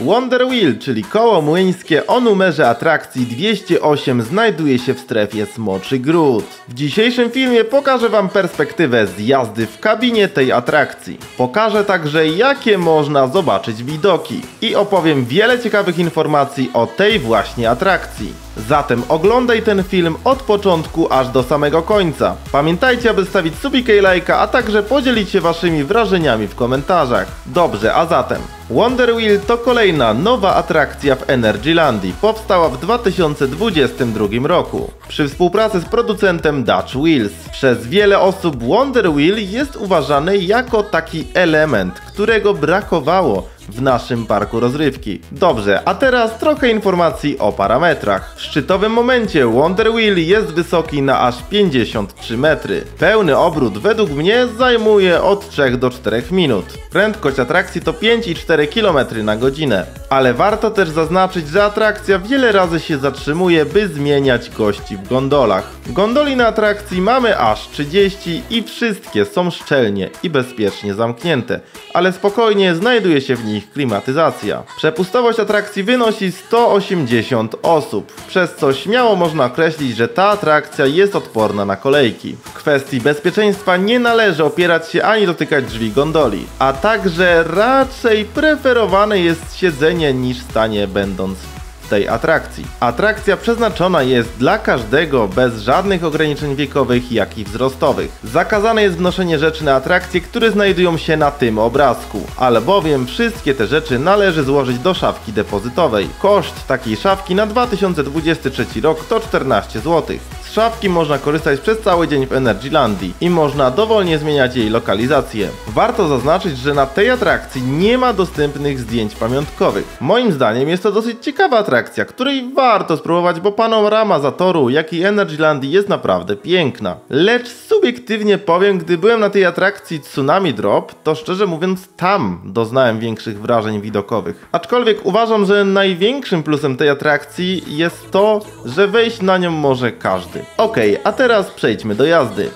Wonder Wheel, czyli koło młyńskie o numerze atrakcji 208, znajduje się w strefie Smoczy Gród. W dzisiejszym filmie pokażę Wam perspektywę z jazdy w kabinie tej atrakcji. Pokażę także, jakie można zobaczyć widoki i opowiem wiele ciekawych informacji o tej właśnie atrakcji. Zatem oglądaj ten film od początku aż do samego końca. Pamiętajcie, aby stawić subika i lajka, a także podzielić się Waszymi wrażeniami w komentarzach. Dobrze, a zatem Wonder Wheel to kolejna nowa atrakcja w Energylandii. Powstała w 2022 roku przy współpracy z producentem Dutch Wheels. Przez wiele osób Wonder Wheel jest uważany jako taki element, którego brakowało w naszym parku rozrywki. Dobrze, a teraz trochę informacji o parametrach. W szczytowym momencie Wonder Wheel jest wysoki na aż 53 metry. Pełny obrót według mnie zajmuje od 3 do 4 minut. Prędkość atrakcji to 5,4 km na godzinę. Ale warto też zaznaczyć, że atrakcja wiele razy się zatrzymuje, by zmieniać gości w gondolach. Gondoli na atrakcji mamy aż 30 i wszystkie są szczelnie i bezpiecznie zamknięte, ale spokojnie znajduje się w nich klimatyzacja. Przepustowość atrakcji wynosi 180 osób, przez co śmiało można określić, że ta atrakcja jest odporna na kolejki. W kwestii bezpieczeństwa nie należy opierać się ani dotykać drzwi gondoli, a także raczej preferowane jest siedzenie niż stanie będąc w tej atrakcji. Atrakcja przeznaczona jest dla każdego bez żadnych ograniczeń wiekowych, jak i wzrostowych. Zakazane jest wnoszenie rzeczy na atrakcje, które znajdują się na tym obrazku, albowiem wszystkie te rzeczy należy złożyć do szafki depozytowej. Koszt takiej szafki na 2023 rok to 14 zł. Z szafki można korzystać przez cały dzień w Energylandii i można dowolnie zmieniać jej lokalizację. Warto zaznaczyć, że na tej atrakcji nie ma dostępnych zdjęć pamiątkowych. Moim zdaniem jest to dosyć ciekawa atrakcja, której warto spróbować, bo panorama zatoru, jak i Energylandii jest naprawdę piękna. Lecz subiektywnie powiem, gdy byłem na tej atrakcji Tsunami Drop, to szczerze mówiąc tam doznałem większych wrażeń widokowych. Aczkolwiek uważam, że największym plusem tej atrakcji jest to, że wejść na nią może każdy. Okej, a teraz przejdźmy do jazdy.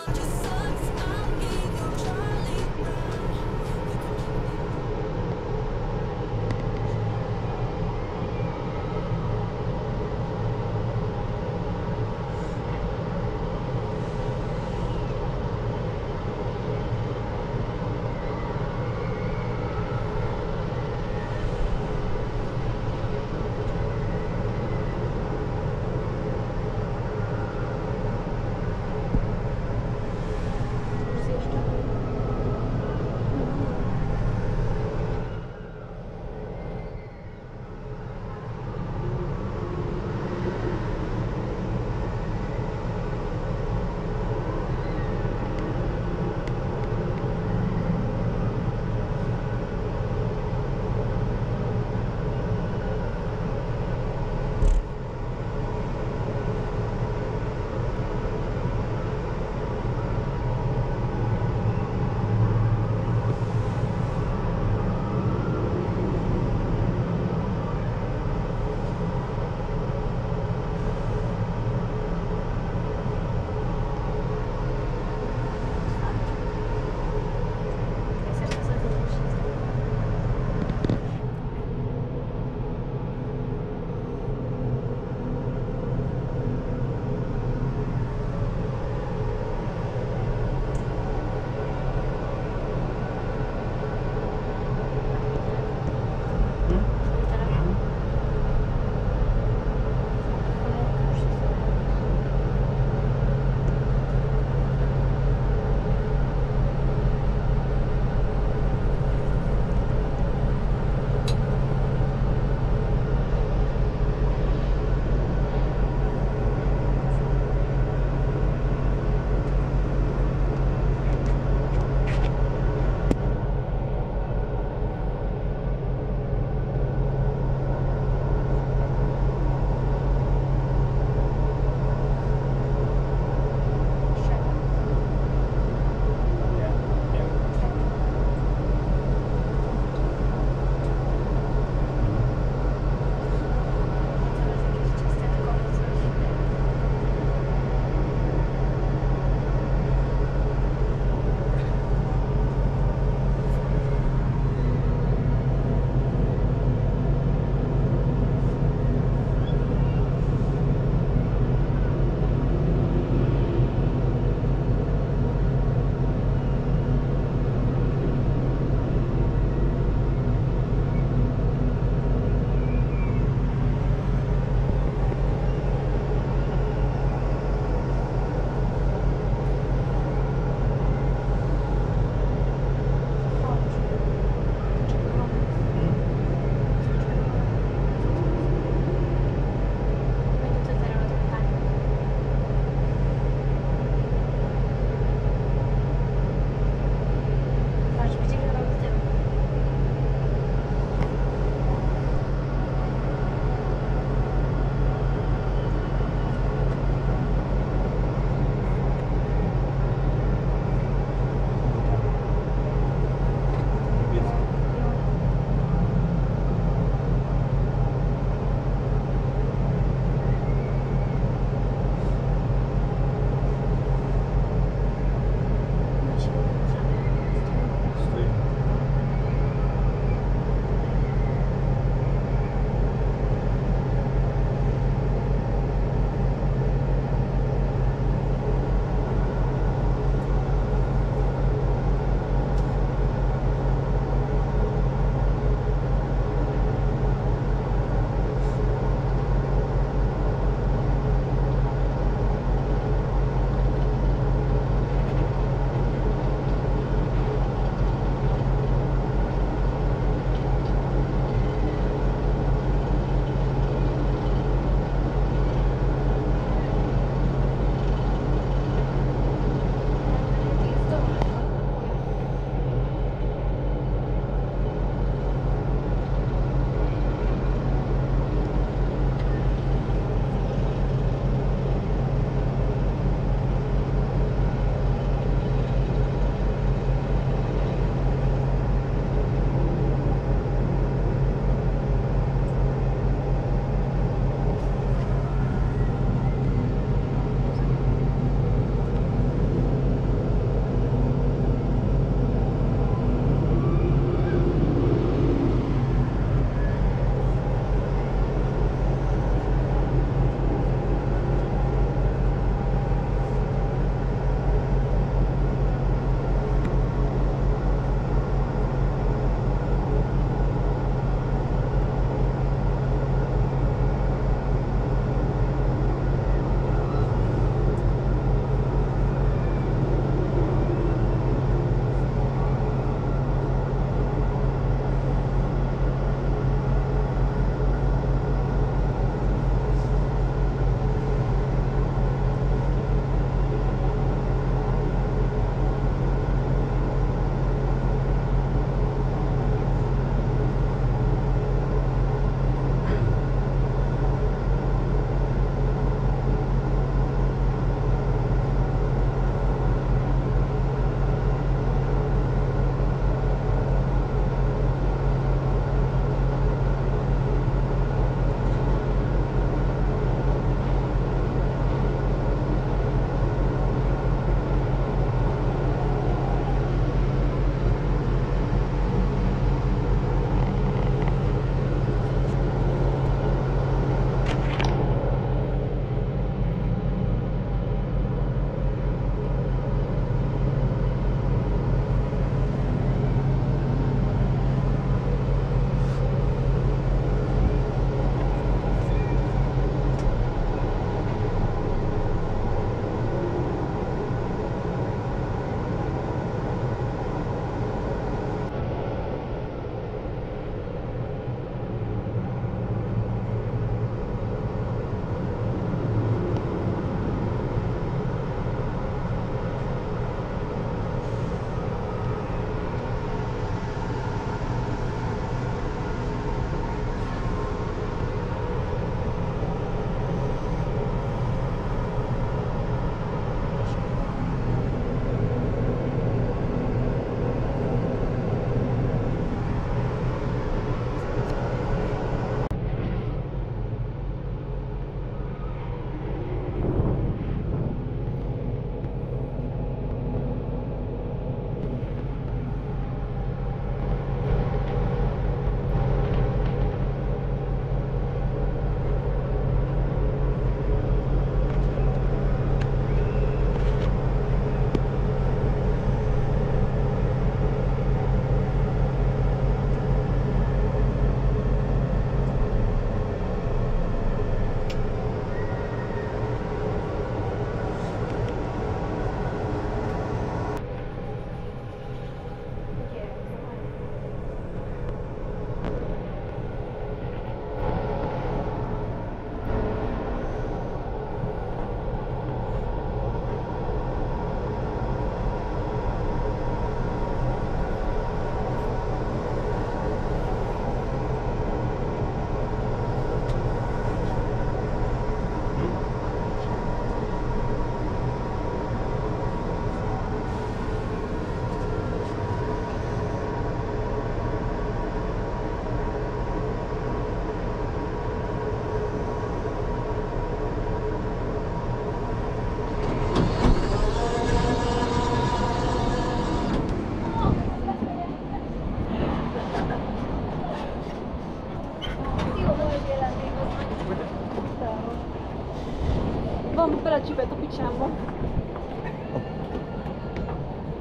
Wam wybrać i będę pić ambo.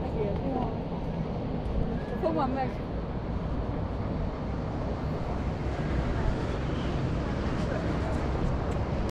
Tak jest. To łamek.